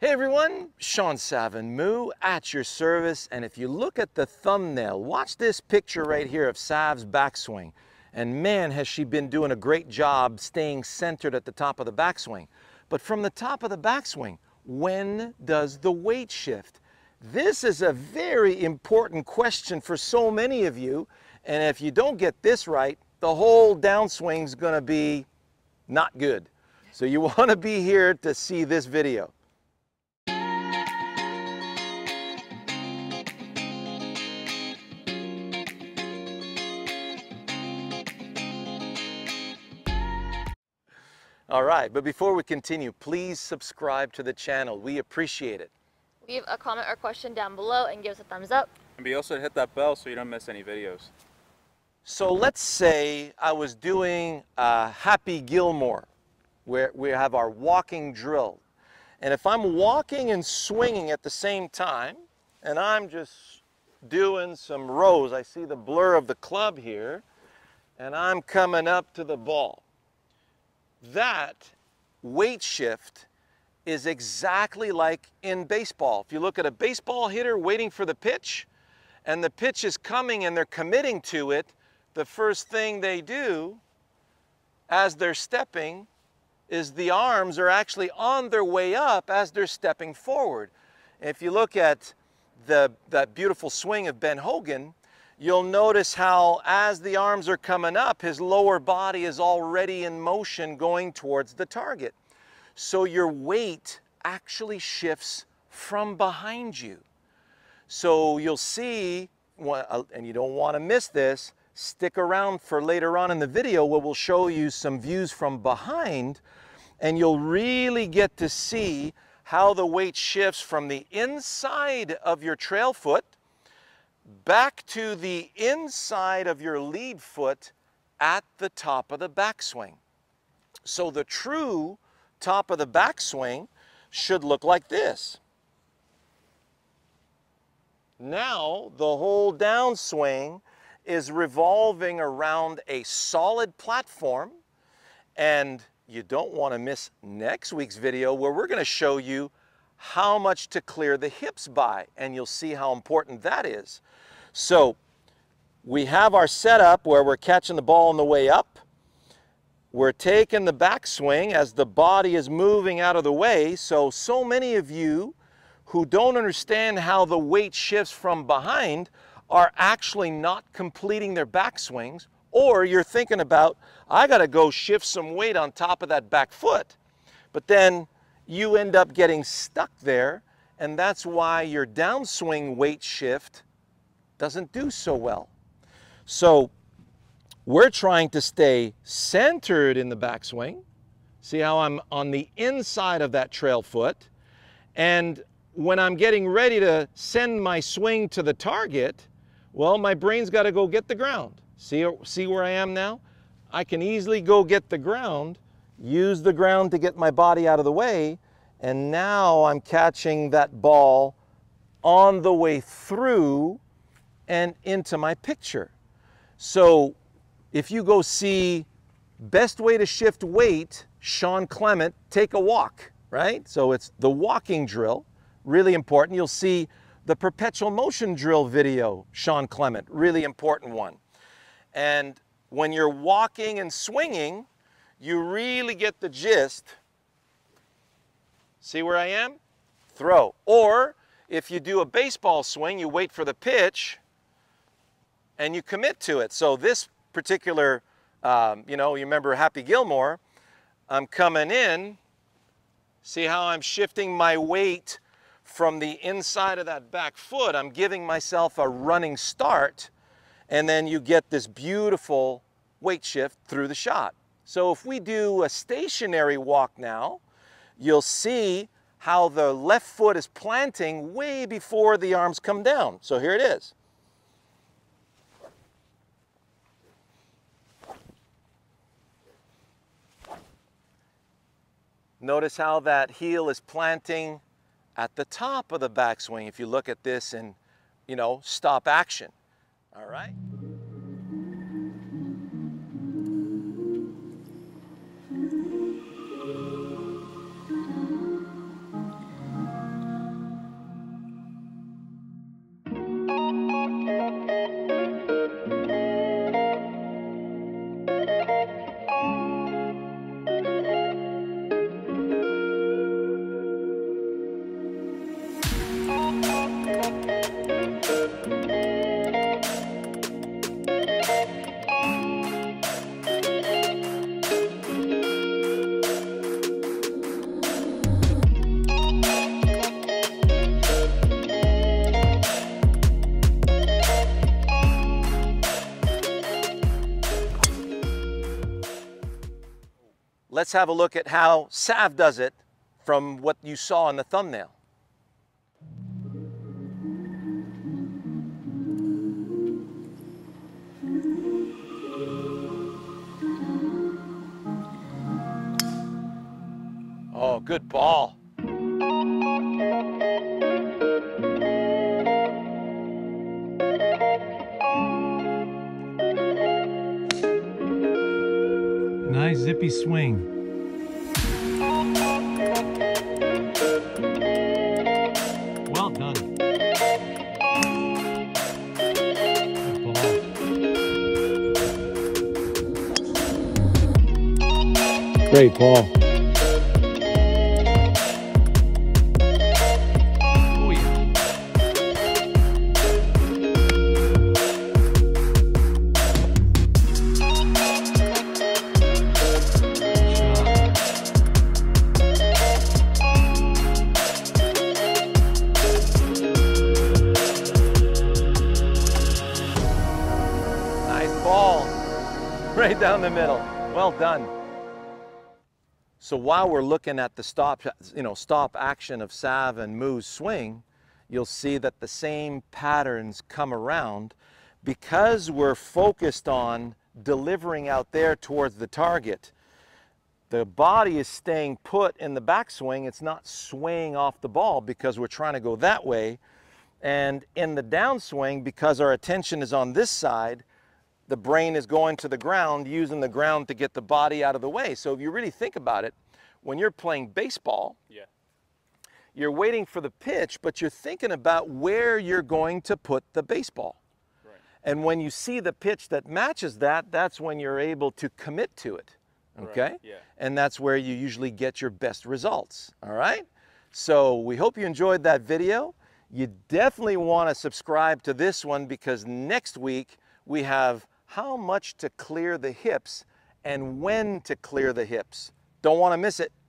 Hey everyone, Shawn Sav and Mu at your service. And if you look at the thumbnail, watch this picture right here of Sav's backswing. And man, has she been doing a great job staying centered at the top of the backswing. But from the top of the backswing, when does the weight shift? This is a very important question for so many of you. And if you don't get this right, the whole downswing's gonna be not good. So you wanna be here to see this video. All right, but before we continue, please subscribe to the channel. We appreciate it. Leave a comment or question down below and give us a thumbs up. And be also to hit that bell so you don't miss any videos. So let's say I was doing Happy Gilmore, where we have our walking drill. And if I'm walking and swinging at the same time, and I'm just doing some rows, I see the blur of the club here, and I'm coming up to the ball. That weight shift is exactly like in baseball. If you look at a baseball hitter waiting for the pitch, and the pitch is coming and they're committing to it, the first thing they do as they're stepping is the arms are actually on their way up as they're stepping forward. If you look at that beautiful swing of Ben Hogan, you'll notice how as the arms are coming up, his lower body is already in motion going towards the target. So your weight actually shifts from behind you. So you'll see, and you don't want to miss this, stick around for later on in the video where we'll show you some views from behind, and you'll really get to see how the weight shifts from the inside of your trail foot back to the inside of your lead foot at the top of the backswing. So the true top of the backswing should look like this. Now the whole downswing is revolving around a solid platform, and you don't want to miss next week's video where we're going to show you how much to clear the hips by, and you'll see how important that is. So we have our setup where we're catching the ball on the way up. We're taking the backswing as the body is moving out of the way. So many of you who don't understand how the weight shifts from behind are actually not completing their backswings, or you're thinking about, I gotta go shift some weight on top of that back foot. But then you end up getting stuck there, and that's why your downswing weight shift doesn't do so well. So we're trying to stay centered in the backswing. See how I'm on the inside of that trail foot, and when I'm getting ready to send my swing to the target, well, my brain's got to go get the ground. See where I am now? I can easily go get the ground, use the ground to get my body out of the way, and now I'm catching that ball on the way through and into my picture. So if you go see best way to shift weight, Shawn Clement, take a walk, right? So it's the walking drill, really important. You'll see the perpetual motion drill video, Shawn Clement, really important one. And when you're walking and swinging, you really get the gist. See where I am? Throw. Or if you do a baseball swing, you wait for the pitch and you commit to it. So this particular, you remember Happy Gilmore, I'm coming in. See how I'm shifting my weight from the inside of that back foot? I'm giving myself a running start, and then you get this beautiful weight shift through the shot. So if we do a stationary walk now, you'll see how the left foot is planting way before the arms come down. So here it is. Notice how that heel is planting at the top of the backswing. If you look at this and, stop action, all right? let's have a look at how Sav does it from what you saw in the thumbnail. Oh, good ball. Nice zippy swing. Well done. Good ball. Great ball. Right down the middle. Well done. So while we're looking at the stop action of Sav and Mu's swing, you'll see that the same patterns come around because we're focused on delivering out there towards the target. The body is staying put in the backswing. It's not swaying off the ball because we're trying to go that way. And in the downswing, because our attention is on this side, the brain is going to the ground, using the ground to get the body out of the way. So if you really think about it, when you're playing baseball, you're waiting for the pitch, but you're thinking about where you're going to put the baseball. Right. And when you see the pitch that matches that, that's when you're able to commit to it, okay? Right. Yeah. And that's where you usually get your best results, all right? So we hope you enjoyed that video. You definitely want to subscribe to this one because next week we have how much to clear the hips and when to clear the hips. Don't want to miss it.